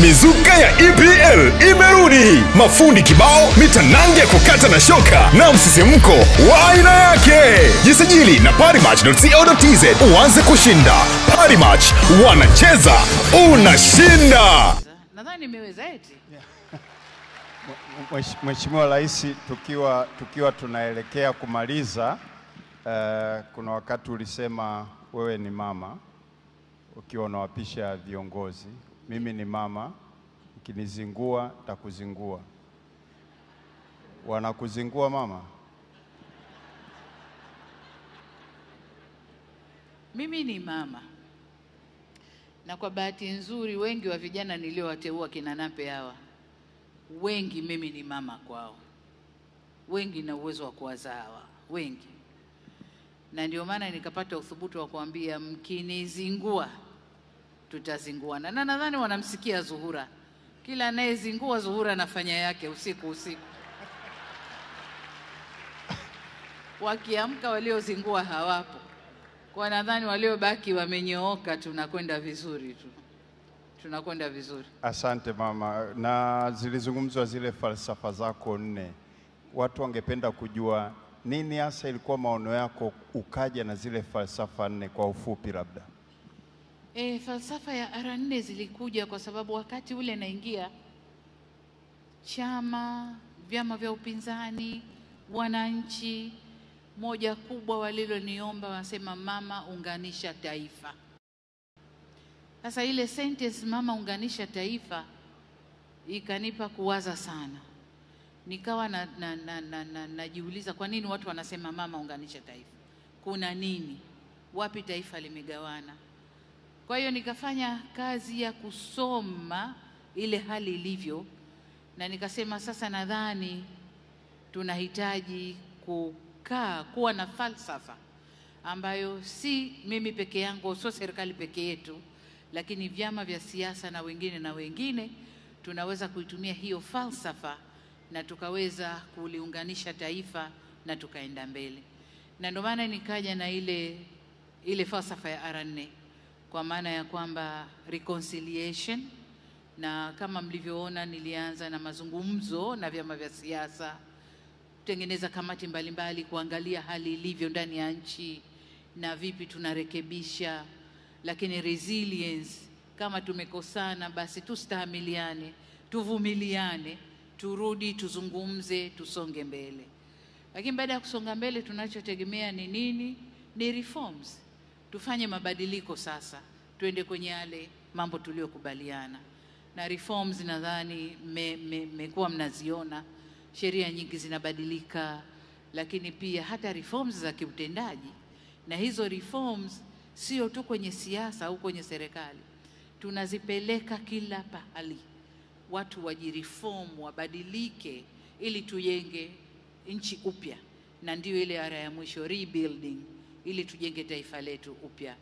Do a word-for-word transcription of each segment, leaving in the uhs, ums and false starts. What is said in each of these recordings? mizuka ya E P L imerudi, mafundi kibao, mitanange ya kukata na shoka na msisimko wa aina yake. Jisajili na parimatch dot co dot t z uanze kushinda. Parimatch, wanacheza unashinda. Nadhani nimeweza eti. Mheshimiwa Rais, tukiwa tukiwa tunaelekea kumaliza, uh, kuna wakati ulisema wewe ni mama ukiwa unawapisha viongozi. Mimi ni mama, ukinizingua takuzingua. Wanakuzingua mama? Mimi ni mama. Na kwa bahati nzuri wengi wa vijana niliowateua kina Nape hawa, wengi mimi ni mama kwao. Wengi na uwezo wa kuwazaa hawa, wengi. Na ndio maana nikapata uthubutu wa kuambia mkinizingua tutazinguana. Na nadhani wanamsikia Zuhura. Kila anayezingua Zuhura anafanya yake usiku usiku. Wakiamka waliozingua hawapo. Kwa nadhani waliobaki wamenyooka, tunakwenda vizuri tu. Tunakwenda vizuri. Asante mama. Na zilizungumzwa zile falsafa zako nne. Watu wangependa kujua nini hasa ilikuwa maono yako ukaja na zile falsafa nne kwa ufupi labda? E, falsafa ya ara nne zilikuja kwa sababu wakati ule naingia, chama, vyama vya upinzani, wananchi, moja kubwa waliloniomba wasema mama unganisha taifa. Sasa ile sentence mama unganisha taifa ikanipa kuwaza sana. Nikawa na, na, na, na, na, najiuliza kwa nini watu wanasema mama unganisha taifa? Kuna nini? Wapi taifa limegawana? Kwa hiyo nikafanya kazi ya kusoma ile hali ilivyo, na nikasema sasa nadhani tunahitaji kukaa kuwa na falsafa ambayo si mimi peke yangu, sio serikali peke yetu, lakini vyama vya siasa na wengine na wengine tunaweza kuitumia hiyo falsafa na tukaweza kuliunganisha taifa na tukaenda mbele. Na ndio maana nikaja na ile ile falsafa ya ara nne, kwa maana ya kwamba reconciliation. Na kama mlivyoona nilianza na mazungumzo na vyama vya siasa, kutengeneza kamati mbalimbali kuangalia hali ilivyo ndani ya nchi na vipi tunarekebisha. Lakini resilience, kama tumekosana basi tustahamiliane, tuvumiliane, turudi, tuzungumze, tusonge mbele. Lakini baada ya kusonga mbele tunachotegemea ni nini? Ni reforms. Tufanye mabadiliko sasa, tuende kwenye yale mambo tuliyokubaliana. Na reforms nadhani mmekuwa me, me, mnaziona, sheria nyingi zinabadilika, lakini pia hata reforms za kiutendaji. Na hizo reforms sio tu kwenye siasa au kwenye serikali, tunazipeleka kila pahali. Watu wajireform, wabadilike ili tujenge nchi upya. Na ndio ile ara ya mwisho, rebuilding, ili tujenge taifa letu upya.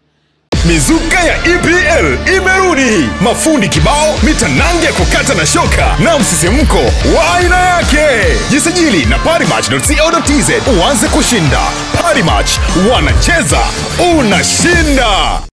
Mizuka ya E P L imerudi, mafundi kibao, mitanange ya kukata na shoka na msisimko wa aina yake. Jisajili na parimatch dot co dot t z uanze kushinda. Parimatch, wanacheza unashinda.